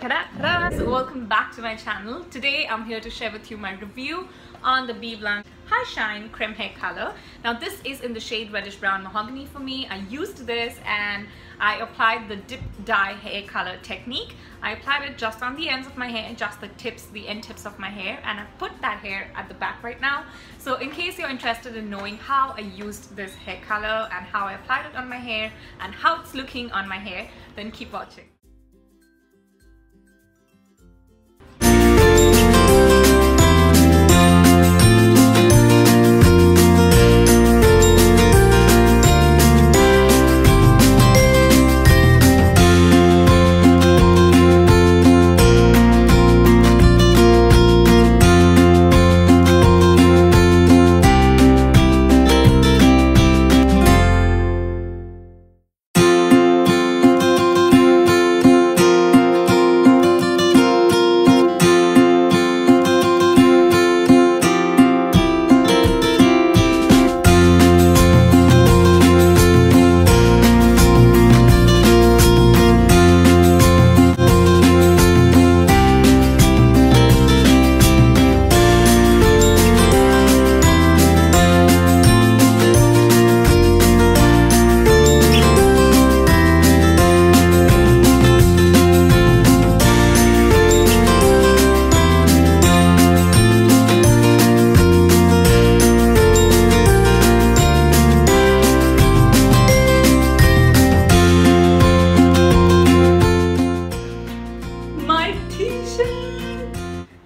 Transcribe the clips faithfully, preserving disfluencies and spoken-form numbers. Ta-da! So welcome back to my channel. Today I'm here to share with you my review on the BBlunt High Shine Creme Hair Color. Now this is in the shade reddish brown mahogany for me. I used this and I applied the dip dye hair color technique. I applied it just on the ends of my hair, just the tips, the end tips of my hair, and I put that hair at the back right now. So in case you're interested in knowing how I used this hair color and how I applied it on my hair and how it's looking on my hair, then keep watching.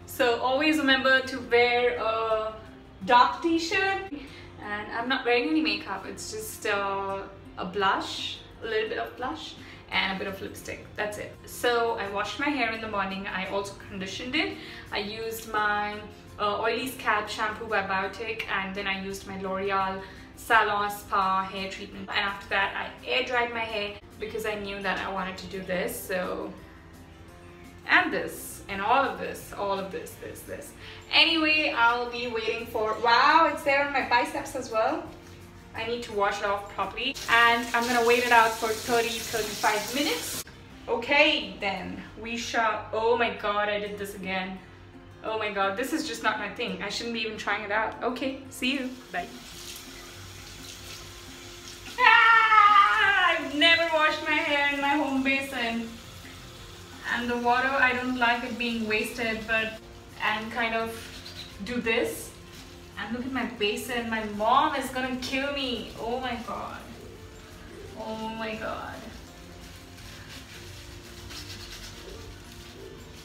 So always remember to wear a dark t-shirt, and I'm not wearing any makeup. It's just uh, a blush, a little bit of blush and a bit of lipstick. That's it. So I washed my hair in the morning. I also conditioned it. I used my uh, oily scalp shampoo by Biotique, and then I used my L'Oreal salon spa hair treatment, and after that I air dried my hair because I knew that I wanted to do this. So and this and all of this all of this this this anyway, I'll be waiting for wow it's there on my biceps as well. I need to wash it off properly, and I'm gonna wait it out for thirty to thirty-five minutes. Okay, then we shall. Oh my god, I did this again. Oh my god, this is just not my thing. I shouldn't be even trying it out. Okay, see you. Bye. ah, I've never washed my hair in my home basin. And the water, I don't like it being wasted, but and kind of do this. And look at my basin. My mom is gonna kill me. Oh my god. Oh my god.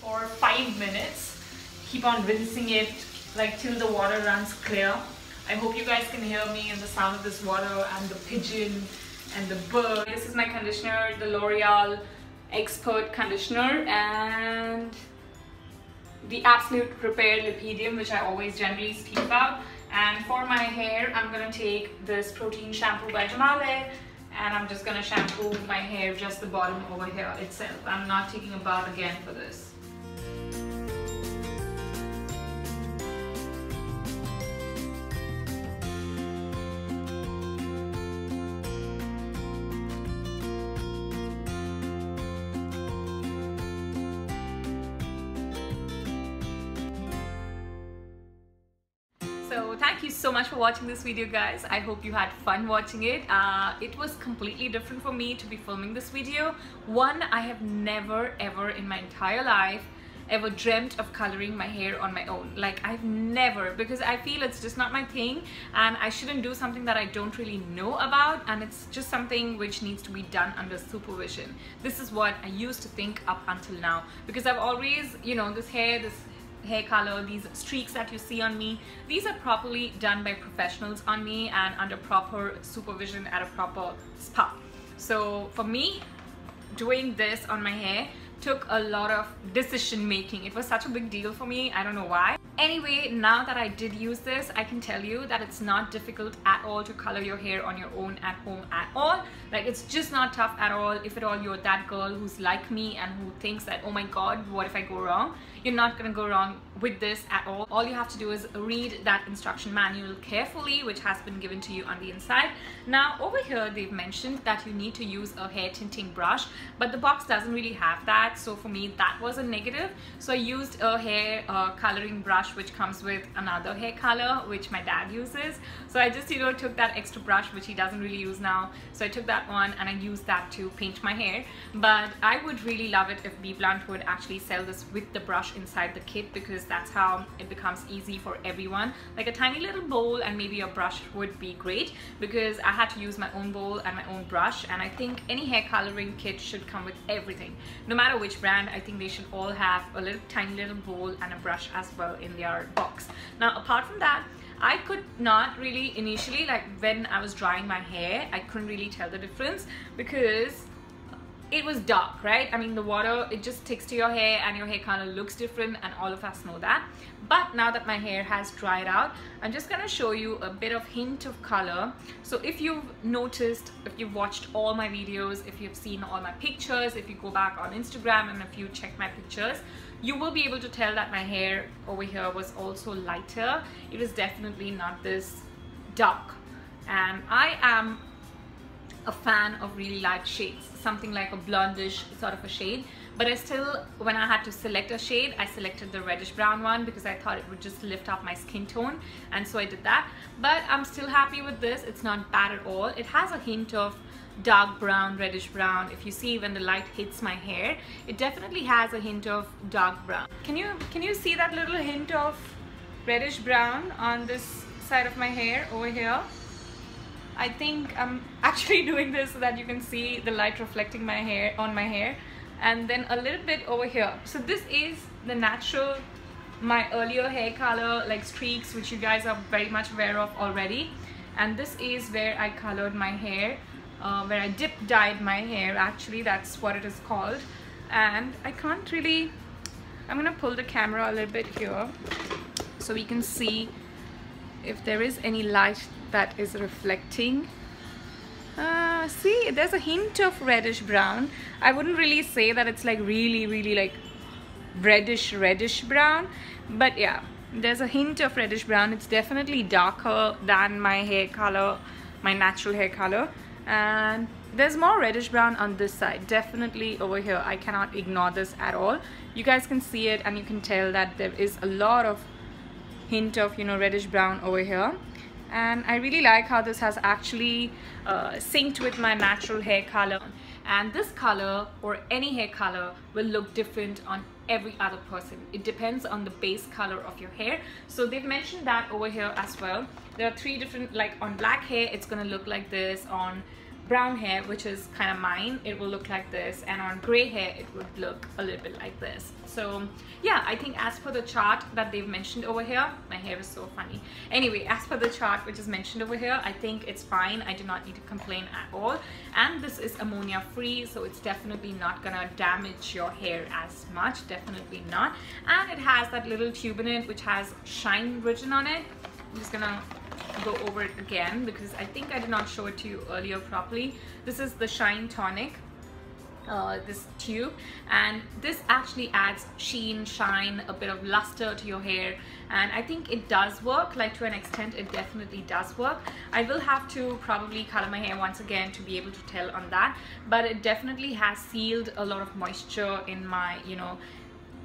For five minutes. Keep on rinsing it like till the water runs clear. I hope you guys can hear me and the sound of this water and the pigeon and the bird. This is my conditioner, the L'Oreal Expert conditioner, and the Absolute Repair Lipidium, which I always generally speak about. And for my hair, I'm gonna take this protein shampoo by Jamale, and I'm just gonna shampoo my hair, just the bottom over here itself. I'm not taking a bath again for this. So thank you so much for watching this video, guys. I hope you had fun watching it. Uh, it was completely different for me to be filming this video. One, I have never ever in my entire life ever dreamt of coloring my hair on my own. Like, I've never, because I feel it's just not my thing, and I shouldn't do something that I don't really know about, and it's just something which needs to be done under supervision. This is what I used to think up until now, because I've always, you know, this hair, this hair color, these streaks that you see on me, these are properly done by professionals on me and under proper supervision at a proper spa. So for me, doing this on my hair took a lot of decision making. It was such a big deal for me. I don't know why. Anyway, now that I did use this, I can tell you that it's not difficult at all to color your hair on your own at home at all. Like, it's just not tough at all. If at all you're that girl who's like me and who thinks that, oh my god, what if I go wrong? You're not gonna go wrong with this at all. All you have to do is read that instruction manual carefully, which has been given to you on the inside. Now over here, they've mentioned that you need to use a hair tinting brush, but the box doesn't really have that. that, so for me that was a negative. So I used a hair uh, coloring brush which comes with another hair color which my dad uses. So I just, you know, took that extra brush which he doesn't really use now, so I took that one and I used that to paint my hair. But I would really love it if BBlunt would actually sell this with the brush inside the kit, because that's how it becomes easy for everyone. Like a tiny little bowl and maybe a brush would be great, because I had to use my own bowl and my own brush. And I think any hair coloring kit should come with everything, no matter which brand. I think they should all have a little tiny little bowl and a brush as well in their box. Now apart from that, I could not really initially, like when I was drying my hair, I couldn't really tell the difference because it was dark, right? I mean, the water, it just sticks to your hair and your hair color looks different, and all of us know that. But now that my hair has dried out, I'm just gonna show you a bit of hint of color. So if you've noticed, if you've watched all my videos, if you've seen all my pictures, if you go back on Instagram and if you check my pictures, you will be able to tell that my hair over here was also lighter. It was definitely not this dark. And I am a fan of really light shades, something like a blondish sort of a shade. But I still, when I had to select a shade, I selected the reddish brown one because I thought it would just lift up my skin tone, and so I did that. But I'm still happy with this. It's not bad at all. It has a hint of dark brown, reddish brown. If you see when the light hits my hair, it definitely has a hint of dark brown. Can you can you see that little hint of reddish brown on this side of my hair over here? I think I'm actually doing this so that you can see the light reflecting my hair on my hair, and then a little bit over here. So this is the natural, my earlier hair color, like streaks, which you guys are very much aware of already. And this is where I colored my hair, uh, where I dip dyed my hair, actually that's what it is called. And I can't really, I'm gonna pull the camera a little bit here so we can see if there is any light that is reflecting. Uh, see, there's a hint of reddish brown. I wouldn't really say that it's like really really like reddish reddish brown, but yeah, there's a hint of reddish brown. It's definitely darker than my hair color, my natural hair color, and there's more reddish brown on this side, definitely over here. I cannot ignore this at all. You guys can see it, and you can tell that there is a lot of hint of, you know, reddish brown over here. And I really like how this has actually uh, synced with my natural hair color. And this color, or any hair color, will look different on every other person. It depends on the base color of your hair. So they've mentioned that over here as well. There are three different, like on black hair it's gonna look like this, on brown hair, which is kind of mine, it will look like this, and on gray hair it would look a little bit like this. So yeah, I think as per the chart that they've mentioned over here, my hair is so funny, anyway, as per the chart which is mentioned over here, I think it's fine. I do not need to complain at all. And this is ammonia free, so it's definitely not gonna damage your hair as much, definitely not. And it has that little tube in it which has shine written on it. I'm just gonna go over it again because I think I did not show it to you earlier properly. This is the Shine Tonic, uh, this tube, and this actually adds sheen, shine, a bit of luster to your hair, and I think it does work. Like to an extent it definitely does work. I will have to probably color my hair once again to be able to tell on that, but it definitely has sealed a lot of moisture in my, you know,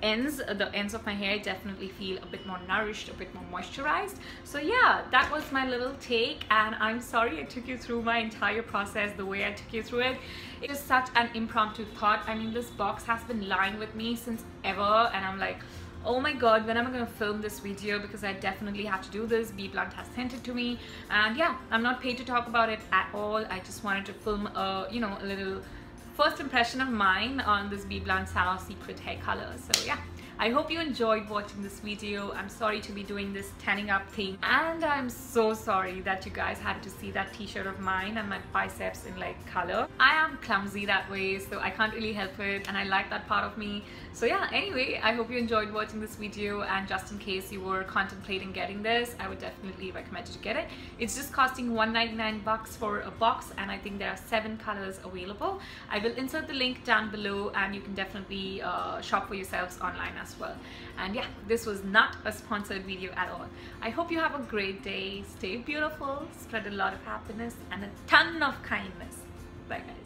ends, the ends of my hair. Definitely feel a bit more nourished, a bit more moisturized. So yeah, that was my little take, and I'm sorry I took you through my entire process the way I took you through it. It is such an impromptu thought. I mean, this box has been lying with me since ever, and I'm like, oh my god, when am I gonna film this video, because I definitely have to do this. BBlunt has sent it to me, and yeah, I'm not paid to talk about it at all. I just wanted to film a, you know, a little first impression of mine on this BBlunt Salon Secret hair color. So yeah, I hope you enjoyed watching this video. I'm sorry to be doing this tanning up thing, and I'm so sorry that you guys had to see that t-shirt of mine and my biceps in like color. I am clumsy that way, so I can't really help it, and I like that part of me. So yeah, anyway, I hope you enjoyed watching this video, and just in case you were contemplating getting this, I would definitely recommend you to get it. It's just costing one ninety-nine bucks for a box, and I think there are seven colors available. I will insert the link down below, and you can definitely uh, shop for yourselves online as well. And yeah, this was not a sponsored video at all. I hope you have a great day. Stay beautiful, spread a lot of happiness and a ton of kindness. Bye guys.